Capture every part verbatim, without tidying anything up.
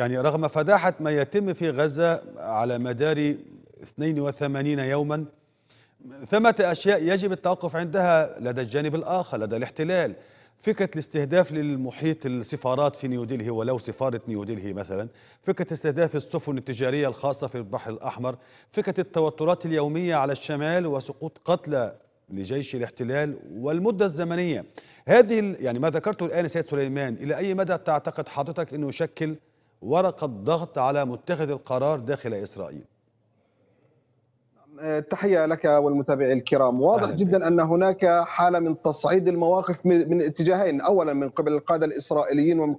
يعني رغم فداحة ما يتم في غزة على مدار اثنين وثمانين يوما، ثمة أشياء يجب التوقف عندها لدى الجانب الآخر، لدى الاحتلال. فكرة الاستهداف للمحيط، السفارات في نيودلهي ولو سفارة نيودلهي مثلا، فكرة استهداف السفن التجارية الخاصة في البحر الأحمر، فكرة التوترات اليومية على الشمال وسقوط قتلى لجيش الاحتلال والمدة الزمنية هذه. يعني ما ذكرته الآن سيد سليمان، إلى أي مدى تعتقد حضرتك أنه يشكل ورقة ضغط على متخذ القرار داخل إسرائيل؟ تحية لك والمتابعين الكرام. واضح جدا أن هناك حالة من تصعيد المواقف من اتجاهين، أولا من قبل القادة الإسرائيليين ومن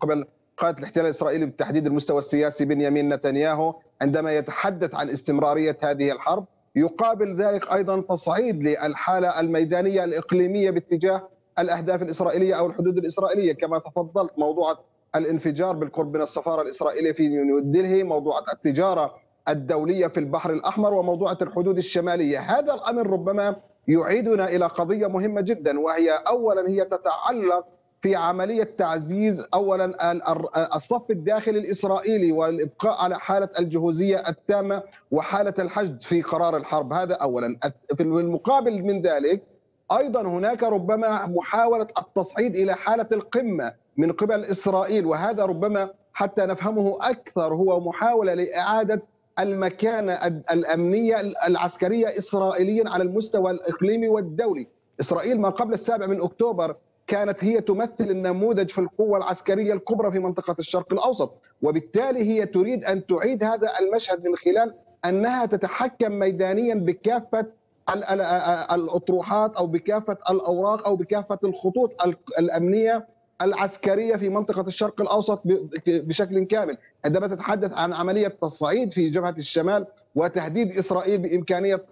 قبل قائد الاحتلال الإسرائيلي بالتحديد المستوى السياسي بنيامين نتنياهو عندما يتحدث عن استمرارية هذه الحرب، يقابل ذلك أيضا تصعيد للحالة الميدانية الإقليمية باتجاه الأهداف الإسرائيلية أو الحدود الإسرائيلية. كما تفضلت، موضوع الانفجار بالقرب من السفارة الإسرائيلية في نيودلهي، موضوع التجارة الدولية في البحر الأحمر، وموضوع الحدود الشمالية. هذا الأمر ربما يعيدنا إلى قضية مهمة جدا، وهي أولا هي تتعلق في عملية تعزيز أولا الصف الداخلي الإسرائيلي والإبقاء على حالة الجهوزية التامة وحالة الحشد في قرار الحرب، هذا أولا. في المقابل من ذلك أيضا هناك ربما محاولة التصعيد إلى حالة القمة من قبل إسرائيل، وهذا ربما حتى نفهمه أكثر هو محاولة لإعادة المكانة الأمنية العسكرية إسرائيليا على المستوى الإقليمي والدولي. إسرائيل ما قبل السابع من أكتوبر كانت هي تمثل النموذج في القوة العسكرية الكبرى في منطقة الشرق الأوسط، وبالتالي هي تريد أن تعيد هذا المشهد من خلال أنها تتحكم ميدانيا بكافة الأطروحات أو بكافة الأوراق أو بكافة الخطوط الأمنية العسكرية في منطقة الشرق الأوسط بشكل كامل. عندما تتحدث عن عملية تصعيد في جبهة الشمال وتهديد إسرائيل بإمكانية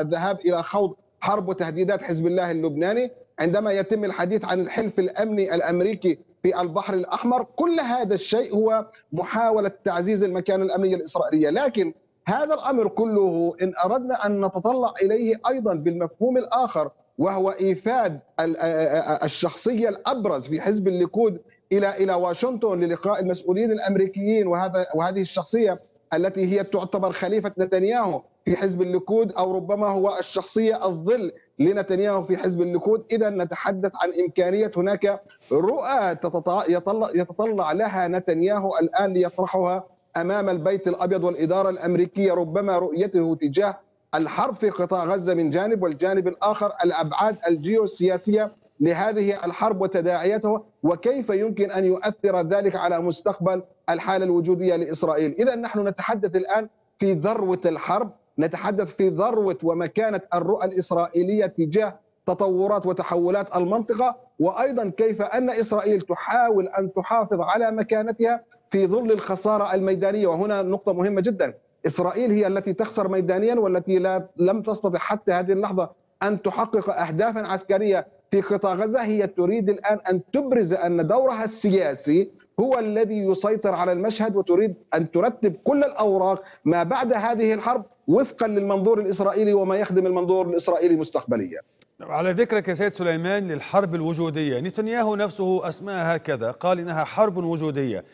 الذهاب إلى خوض حرب وتهديدات حزب الله اللبناني، عندما يتم الحديث عن الحلف الأمني الأمريكي في البحر الأحمر، كل هذا الشيء هو محاولة تعزيز المكانة الأمنية الإسرائيلية. لكن هذا الأمر كله إن أردنا أن نتطلع إليه أيضا بالمفهوم الآخر، وهو إيفاد الشخصية الأبرز في حزب الليكود إلى إلى واشنطن للقاء المسؤولين الأمريكيين، وهذا وهذه الشخصية التي هي تعتبر خليفة نتنياهو في حزب الليكود، أو ربما هو الشخصية الظل لنتنياهو في حزب الليكود. إذا نتحدث عن إمكانية هناك رؤى يتطلع لها نتنياهو الآن ليطرحها أمام البيت الأبيض والإدارة الأمريكية، ربما رؤيته تجاه الحرب في قطاع غزة من جانب، والجانب الآخر الأبعاد الجيوسياسية لهذه الحرب وتداعياتها، وكيف يمكن أن يؤثر ذلك على مستقبل الحالة الوجودية لإسرائيل. إذا نحن نتحدث الآن في ذروة الحرب، نتحدث في ذروة ومكانة الرؤى الإسرائيلية تجاه تطورات وتحولات المنطقة، وأيضا كيف أن إسرائيل تحاول أن تحافظ على مكانتها في ظل الخسارة الميدانية. وهنا نقطة مهمة جدا، إسرائيل هي التي تخسر ميدانيا والتي لا لم تستطع حتى هذه اللحظة أن تحقق أهدافا عسكرية في قطاع غزة. هي تريد الآن أن تبرز أن دورها السياسي هو الذي يسيطر على المشهد، وتريد أن ترتب كل الأوراق ما بعد هذه الحرب وفقا للمنظور الإسرائيلي وما يخدم المنظور الإسرائيلي مستقبليا. على ذكرك يا سيد سليمان للحرب الوجودية، نتنياهو نفسه أسماها هكذا، قال إنها حرب وجودية.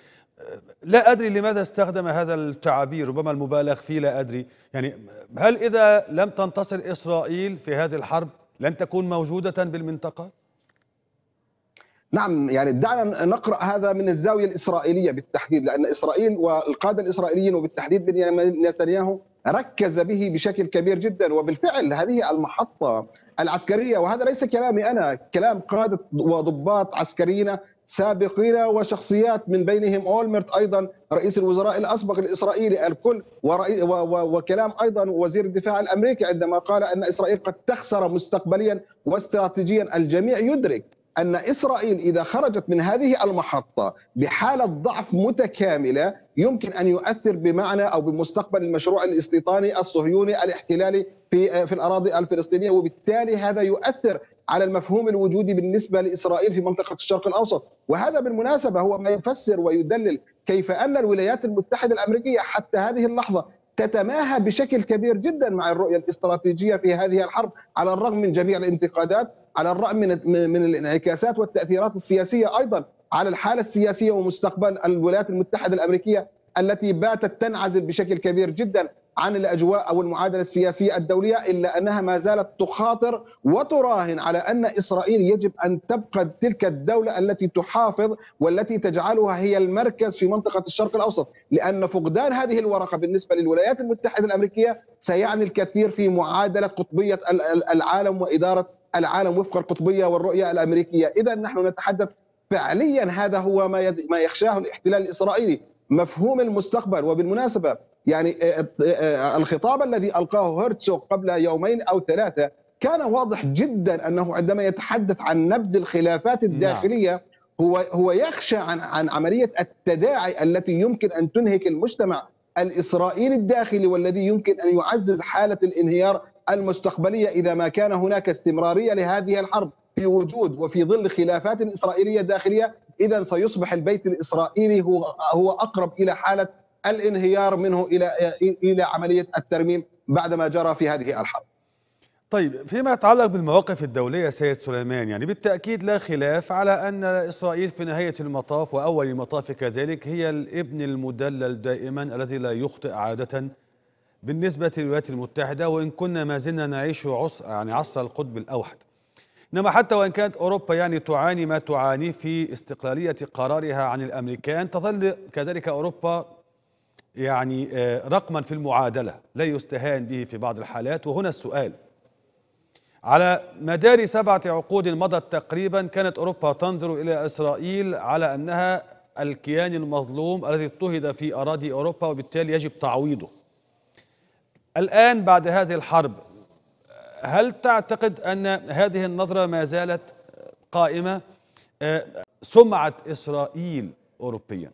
لا أدري لماذا استخدم هذا التعبير ربما المبالغ فيه، لا أدري. يعني هل إذا لم تنتصر إسرائيل في هذه الحرب لن تكون موجودة بالمنطقة؟ نعم، يعني دعنا نقرأ هذا من الزاوية الإسرائيلية بالتحديد، لأن إسرائيل والقادة الإسرائيليين وبالتحديد بنيامين نتنياهو ركز به بشكل كبير جدا. وبالفعل هذه المحطة العسكرية، وهذا ليس كلامي أنا، كلام قادة وضباط عسكريين سابقين وشخصيات من بينهم أولمرت أيضا رئيس الوزراء الأسبق الإسرائيلي، الكل ورئي و و وكلام أيضا وزير الدفاع الأمريكي عندما قال أن إسرائيل قد تخسر مستقبليا واستراتيجيا. الجميع يدرك أن إسرائيل إذا خرجت من هذه المحطة بحالة ضعف متكاملة يمكن أن يؤثر بمعنى أو بمستقبل المشروع الاستيطاني الصهيوني الاحتلالي في في الأراضي الفلسطينية، وبالتالي هذا يؤثر على المفهوم الوجودي بالنسبة لإسرائيل في منطقة الشرق الأوسط. وهذا بالمناسبة هو ما يفسر ويدلل كيف أن الولايات المتحدة الأمريكية حتى هذه اللحظة تتماهى بشكل كبير جدا مع الرؤية الاستراتيجية في هذه الحرب، على الرغم من جميع الانتقادات، على الرغم من من الانعكاسات والتأثيرات السياسية أيضا على الحالة السياسية ومستقبل الولايات المتحدة الأمريكية التي باتت تنعزل بشكل كبير جدا عن الأجواء أو المعادلة السياسية الدولية، إلا أنها ما زالت تخاطر وتراهن على أن إسرائيل يجب أن تبقى تلك الدولة التي تحافظ والتي تجعلها هي المركز في منطقة الشرق الأوسط، لأن فقدان هذه الورقة بالنسبة للولايات المتحدة الأمريكية سيعني الكثير في معادلة قطبية العالم وإدارة العالم وفق القطبية والرؤية الأمريكية. إذا نحن نتحدث فعليا هذا هو ما ما يخشاه الاحتلال الإسرائيلي، مفهوم المستقبل. وبالمناسبة يعني الخطاب الذي ألقاه هرتسوغ قبل يومين أو ثلاثة كان واضح جدا أنه عندما يتحدث عن نبذ الخلافات الداخلية هو هو يخشى عن عن عملية التداعي التي يمكن أن تنهك المجتمع الإسرائيلي الداخلي والذي يمكن أن يعزز حالة الانهيار المستقبلية إذا ما كان هناك استمرارية لهذه الحرب في وجود وفي ظل خلافات إسرائيلية داخلية. إذا سيصبح البيت الإسرائيلي هو هو أقرب إلى حالة الانهيار منه إلى إلى عملية الترميم بعدما جرى في هذه الحرب. طيب فيما يتعلق بالمواقف الدولية سيد سليمان، يعني بالتأكيد لا خلاف على أن إسرائيل في نهاية المطاف وأول المطاف كذلك هي الابن المدلل دائما الذي لا يخطئ عادة بالنسبة للولايات المتحدة، وإن كنا ما زلنا نعيش عصر يعني عصر القطب الأوحد. إنما حتى وإن كانت أوروبا يعني تعاني ما تعاني في استقلالية قرارها عن الأمريكان، تظل كذلك أوروبا يعني رقما في المعادلة لا يستهان به في بعض الحالات. وهنا السؤال، على مدار سبعة عقود مضت تقريبا كانت أوروبا تنظر إلى إسرائيل على أنها الكيان المظلوم الذي اضطهد في أراضي أوروبا وبالتالي يجب تعويضه. الآن بعد هذه الحرب هل تعتقد أن هذه النظرة ما زالت قائمة؟ سمعة إسرائيل أوروبيا.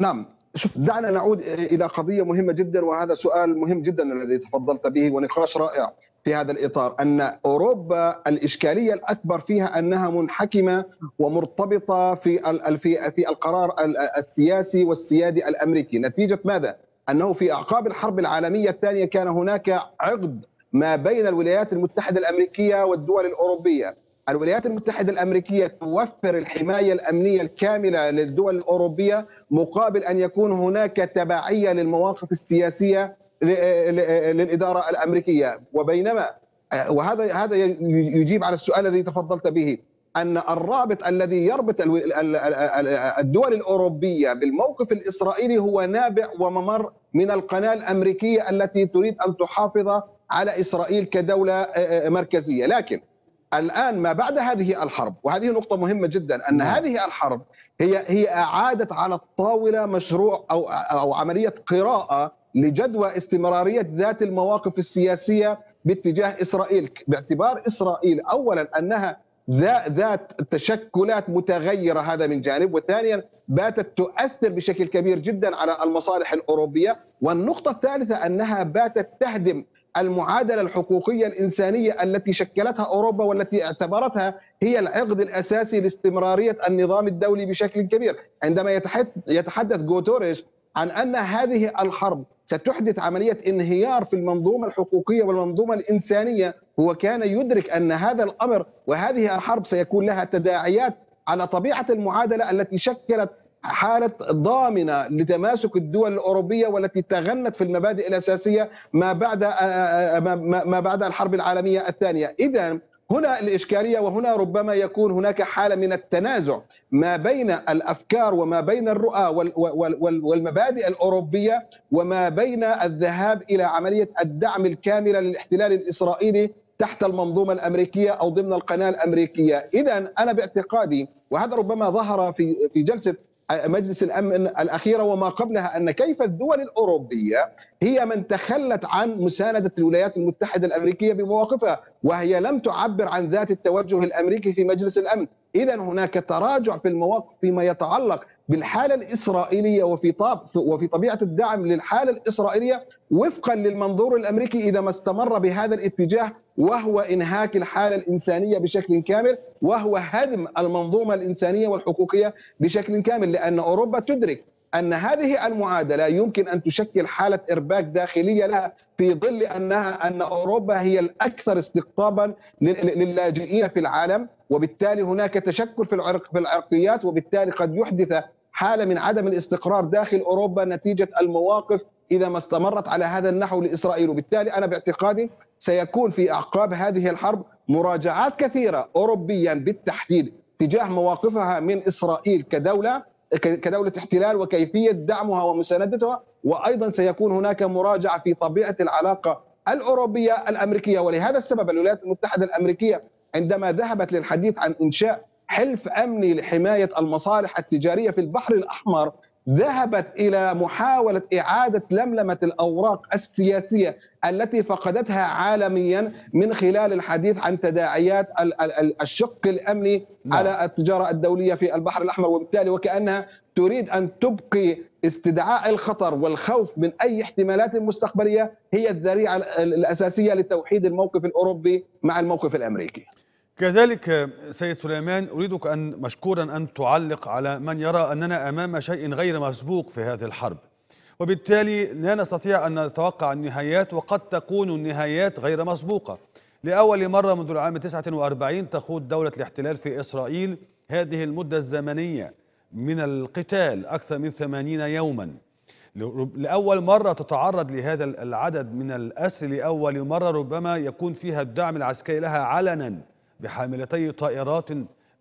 نعم، شوف دعنا نعود إلى قضية مهمة جدا، وهذا سؤال مهم جدا الذي تفضلت به ونقاش رائع في هذا الإطار. أن أوروبا الإشكالية الأكبر فيها أنها منحكمة ومرتبطة في في القرار السياسي والسيادي الأمريكي، نتيجة ماذا؟ أنه في أعقاب الحرب العالمية الثانية كان هناك عقد ما بين الولايات المتحدة الأمريكية والدول الأوروبية. الولايات المتحدة الأمريكية توفر الحماية الأمنية الكاملة للدول الأوروبية مقابل أن يكون هناك تبعية للمواقف السياسية للإدارة الأمريكية. وبينما وهذا هذا يجيب على السؤال الذي تفضلت به، أن الرابط الذي يربط الدول الأوروبية بالموقف الإسرائيلي هو نابع وممر من القناة الأمريكية التي تريد أن تحافظ على إسرائيل كدولة مركزية. لكن الآن ما بعد هذه الحرب، وهذه نقطة مهمة جدا، أن هذه الحرب هي هي أعادت على الطاولة مشروع أو أو عملية قراءة لجدوى استمرارية ذات المواقف السياسية باتجاه إسرائيل، باعتبار إسرائيل أولا أنها ذات تشكلات متغيرة، هذا من جانب، وثانيا باتت تؤثر بشكل كبير جدا على المصالح الأوروبية، والنقطة الثالثة أنها باتت تهدم المعادلة الحقوقية الإنسانية التي شكلتها أوروبا والتي اعتبرتها هي العقد الأساسي لاستمرارية النظام الدولي بشكل كبير. عندما يتحدث جوتوريش عن أن هذه الحرب ستحدث عملية انهيار في المنظومة الحقوقية والمنظومة الإنسانية، هو كان يدرك أن هذا الأمر وهذه الحرب سيكون لها تداعيات على طبيعة المعادلة التي شكلت حالة ضامنة لتماسك الدول الأوروبية والتي تغنت في المبادئ الأساسية ما بعد ما بعد الحرب العالمية الثانية. إذن هنا الإشكالية، وهنا ربما يكون هناك حالة من التنازع ما بين الأفكار وما بين الرؤى والمبادئ الأوروبية وما بين الذهاب إلى عملية الدعم الكاملة للاحتلال الإسرائيلي تحت المنظومة الأمريكية أو ضمن القناة الأمريكية. إذن أنا باعتقادي، وهذا ربما ظهر في في جلسة مجلس الأمن الأخيرة وما قبلها، أن كيف الدول الأوروبية هي من تخلت عن مساندة الولايات المتحدة الأمريكية بمواقفها، وهي لم تعبر عن ذات التوجه الأمريكي في مجلس الأمن. إذن هناك تراجع في المواقف فيما يتعلق بالحالة الإسرائيلية وفي وفي طبيعة الدعم للحالة الإسرائيلية وفقا للمنظور الأمريكي إذا ما استمر بهذا الاتجاه، وهو إنهاك الحالة الإنسانية بشكل كامل، وهو هدم المنظومة الإنسانية والحقوقية بشكل كامل. لأن أوروبا تدرك أن هذه المعادلة يمكن أن تشكل حالة إرباك داخلية لها في ظل أنها أن أوروبا هي الأكثر استقطابا للاجئين في العالم، وبالتالي هناك تشكل في العرق في العرقيات، وبالتالي قد يحدث حالة من عدم الاستقرار داخل أوروبا نتيجة المواقف إذا ما استمرت على هذا النحو لإسرائيل. وبالتالي أنا باعتقادي سيكون في أعقاب هذه الحرب مراجعات كثيرة أوروبيا بالتحديد تجاه مواقفها من إسرائيل كدولة كدولة احتلال وكيفية دعمها ومساندتها، وأيضا سيكون هناك مراجعة في طبيعة العلاقة الأوروبية الأمريكية. ولهذا السبب الولايات المتحدة الأمريكية عندما ذهبت للحديث عن إنشاء حلف أمني لحماية المصالح التجارية في البحر الأحمر ذهبت إلى محاولة إعادة لملمة الأوراق السياسية التي فقدتها عالميا من خلال الحديث عن تداعيات الشق الأمني على التجارة الدولية في البحر الأحمر، وبالتالي وكأنها تريد أن تبقي استدعاء الخطر والخوف من أي احتمالات مستقبلية هي الذريعة الأساسية لتوحيد الموقف الأوروبي مع الموقف الأمريكي. كذلك سيد سليمان، أريدك أن مشكورا أن تعلق على من يرى أننا أمام شيء غير مسبوق في هذه الحرب، وبالتالي لا نستطيع أن نتوقع النهايات، وقد تكون النهايات غير مسبوقة. لأول مرة منذ العام تسعة وأربعين تخوض دولة الاحتلال في إسرائيل هذه المدة الزمنية من القتال، أكثر من ثمانين يوما. لأول مرة تتعرض لهذا العدد من الأسر، لأول مرة ربما يكون فيها الدعم العسكري لها علنا بحاملتي طائرات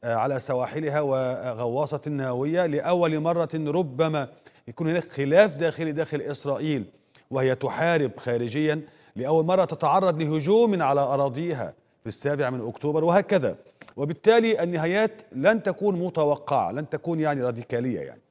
على سواحلها وغواصة نووية. لأول مرة ربما يكون هناك خلاف داخلي داخل إسرائيل وهي تحارب خارجيا. لأول مرة تتعرض لهجوم على أراضيها في السابع من أكتوبر، وهكذا. وبالتالي النهايات لن تكون متوقعة، لن تكون يعني راديكالية. يعني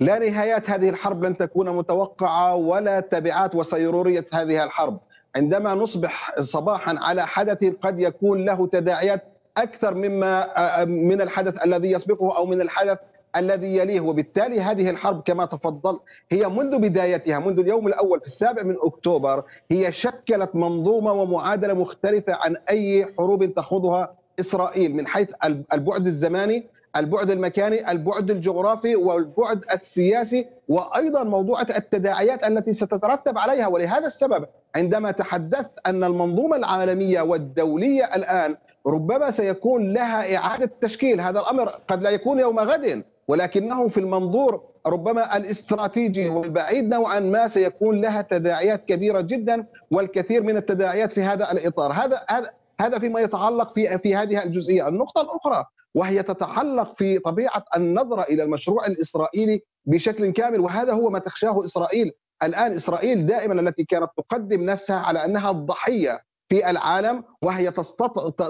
لا، نهايات هذه الحرب لن تكون متوقعة ولا تبعات وسيرورية هذه الحرب. عندما نصبح صباحا على حدث قد يكون له تداعيات أكثر مما من الحدث الذي يسبقه أو من الحدث الذي يليه، وبالتالي هذه الحرب كما تفضلت هي منذ بدايتها منذ اليوم الأول في السابع من أكتوبر هي شكلت منظومة ومعادلة مختلفة عن أي حروب تخوضها إسرائيل من حيث البعد الزماني، البعد المكاني، البعد الجغرافي، والبعد السياسي، وأيضا موضوع التداعيات التي ستترتب عليها. ولهذا السبب عندما تحدثت أن المنظومة العالمية والدولية الآن ربما سيكون لها إعادة تشكيل، هذا الأمر قد لا يكون يوم غد، ولكنه في المنظور ربما الاستراتيجي والبعيد نوعا ما سيكون لها تداعيات كبيرة جدا والكثير من التداعيات في هذا الإطار. هذا هذا فيما يتعلق في في هذه الجزئية. النقطة الأخرى وهي تتعلق في طبيعة النظرة إلى المشروع الإسرائيلي بشكل كامل، وهذا هو ما تخشاه إسرائيل الآن. إسرائيل دائما التي كانت تقدم نفسها على أنها الضحية في العالم، وهي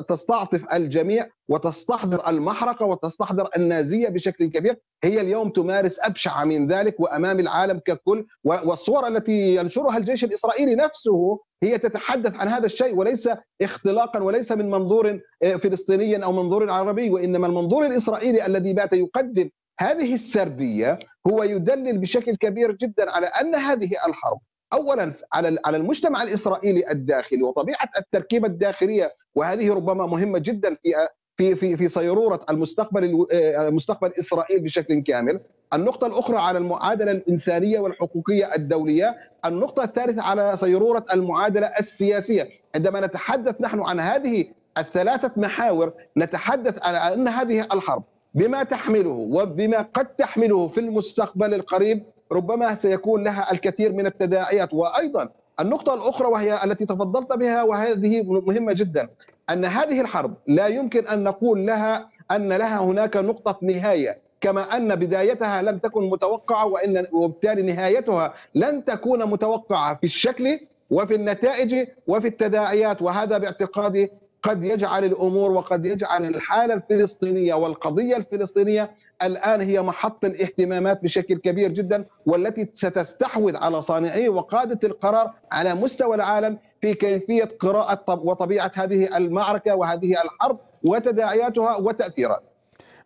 تستعطف الجميع وتستحضر المحرقة وتستحضر النازية بشكل كبير، هي اليوم تمارس أبشع من ذلك وأمام العالم ككل، والصور التي ينشرها الجيش الإسرائيلي نفسه هي تتحدث عن هذا الشيء، وليس اختلاقا وليس من منظور فلسطيني أو منظور عربي، وإنما المنظور الإسرائيلي الذي بات يقدم هذه السردية هو يدلل بشكل كبير جدا على أن هذه الحرب أولا على المجتمع الإسرائيلي الداخلي وطبيعة التركيبة الداخلية، وهذه ربما مهمة جدا في في في في صيرورة المستقبل المستقبل إسرائيل بشكل كامل. النقطة الأخرى على المعادلة الإنسانية والحقوقية الدولية. النقطة الثالثة على صيرورة المعادلة السياسية. عندما نتحدث نحن عن هذه الثلاثة محاور نتحدث عن أن هذه الحرب بما تحمله وبما قد تحمله في المستقبل القريب ربما سيكون لها الكثير من التداعيات. وأيضا النقطة الأخرى وهي التي تفضلت بها وهذه مهمة جدا، أن هذه الحرب لا يمكن أن نقول لها أن لها هناك نقطة نهاية، كما أن بدايتها لم تكن متوقعة وإن وبالتالي نهايتها لن تكون متوقعة في الشكل وفي النتائج وفي التداعيات. وهذا باعتقادي قد يجعل الأمور وقد يجعل الحالة الفلسطينية والقضية الفلسطينية الآن هي محط الاهتمامات بشكل كبير جدا، والتي ستستحوذ على صانعي وقادة القرار على مستوى العالم في كيفية قراءة وطبيعة هذه المعركة وهذه الحرب وتداعياتها وتأثيرات.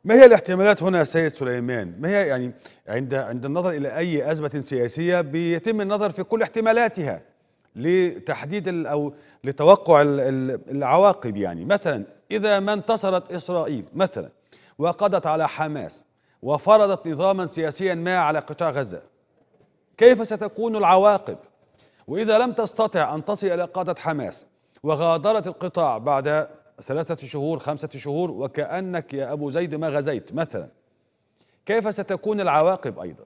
ما هي الاحتمالات هنا سيد سليمان؟ ما هي يعني عند عند النظر إلى أي أزمة سياسية بيتم النظر في كل احتمالاتها لتحديد أو لتوقع العواقب. يعني مثلا إذا ما انتصرت إسرائيل مثلا وقضت على حماس وفرضت نظاما سياسيا ما على قطاع غزة، كيف ستكون العواقب؟ وإذا لم تستطع أن تصل إلى قادة حماس وغادرت القطاع بعد ثلاثة شهور خمسة شهور وكأنك يا أبو زيد ما غزيت مثلا، كيف ستكون العواقب أيضا؟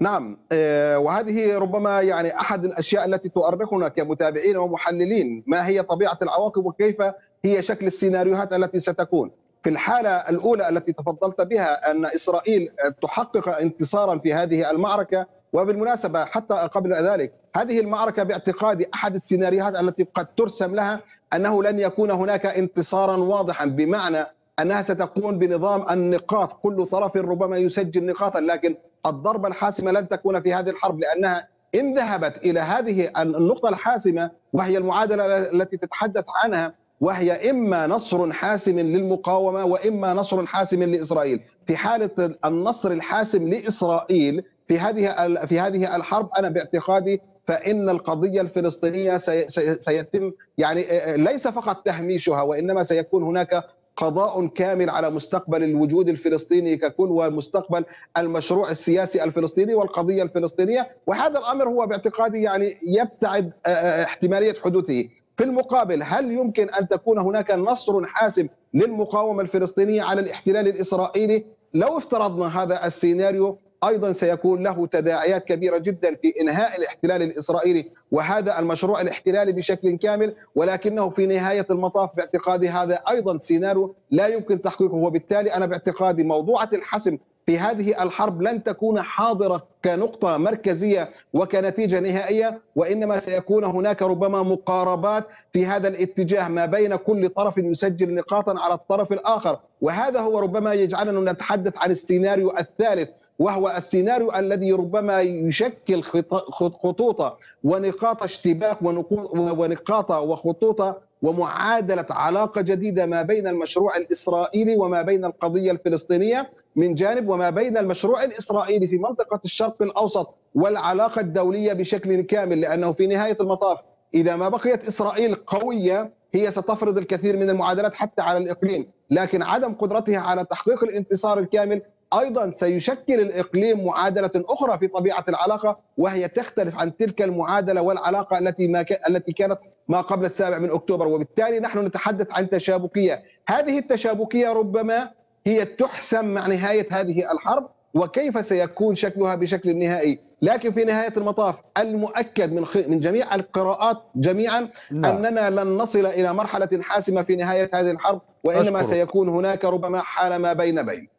نعم، وهذه ربما يعني أحد الأشياء التي تؤرقنا كمتابعين ومحللين، ما هي طبيعة العواقب وكيف هي شكل السيناريوهات التي ستكون. في الحالة الأولى التي تفضلت بها أن إسرائيل تحقق انتصارا في هذه المعركة، وبالمناسبة حتى قبل ذلك هذه المعركة باعتقادي أحد السيناريوهات التي قد ترسم لها أنه لن يكون هناك انتصارا واضحا، بمعنى أنها ستكون بنظام النقاط، كل طرف ربما يسجل نقاطا، لكن الضربة الحاسمة لن تكون في هذه الحرب، لأنها إن ذهبت إلى هذه النقطة الحاسمة وهي المعادلة التي تتحدث عنها، وهي إما نصر حاسم للمقاومة وإما نصر حاسم لإسرائيل. في حالة النصر الحاسم لإسرائيل في هذه في هذه الحرب أنا باعتقادي فإن القضية الفلسطينية سيتم يعني ليس فقط تهميشها، وإنما سيكون هناك قضاء كامل على مستقبل الوجود الفلسطيني ككل ومستقبل المشروع السياسي الفلسطيني والقضية الفلسطينية، وهذا الأمر هو باعتقادي يعني يبتعد احتمالية حدوثه. في المقابل هل يمكن أن تكون هناك نصر حاسم للمقاومة الفلسطينية على الاحتلال الإسرائيلي؟ لو افترضنا هذا السيناريو أيضا سيكون له تداعيات كبيرة جدا في إنهاء الاحتلال الإسرائيلي وهذا المشروع الاحتلالي بشكل كامل، ولكنه في نهاية المطاف باعتقادي هذا أيضا سيناريو لا يمكن تحقيقه. وبالتالي أنا باعتقادي موضوعة الحسم في هذه الحرب لن تكون حاضرة كنقطة مركزية وكنتيجة نهائية، وإنما سيكون هناك ربما مقاربات في هذا الاتجاه ما بين كل طرف يسجل نقاطا على الطرف الآخر، وهذا هو ربما يجعلنا نتحدث عن السيناريو الثالث، وهو السيناريو الذي ربما يشكل خطوط ونقاط اشتباك ونقاط وخطوط ومعادلة علاقة جديدة ما بين المشروع الإسرائيلي وما بين القضية الفلسطينية من جانب، وما بين المشروع الإسرائيلي في منطقة الشرق الأوسط والعلاقة الدولية بشكل كامل، لأنه في نهاية المطاف إذا ما بقيت إسرائيل قوية هي ستفرض الكثير من المعادلات حتى على الإقليم، لكن عدم قدرتها على تحقيق الانتصار الكامل أيضا سيشكل الإقليم معادلة أخرى في طبيعة العلاقة، وهي تختلف عن تلك المعادلة والعلاقة التي ما ك... التي كانت ما قبل السابع من أكتوبر. وبالتالي نحن نتحدث عن تشابكية، هذه التشابكية ربما هي تحسم مع نهاية هذه الحرب وكيف سيكون شكلها بشكل نهائي، لكن في نهاية المطاف المؤكد من خ... من جميع القراءات جميعا لا. أننا لن نصل إلى مرحلة حاسمة في نهاية هذه الحرب، وإنما أشكرك. سيكون هناك ربما حالة ما بين بين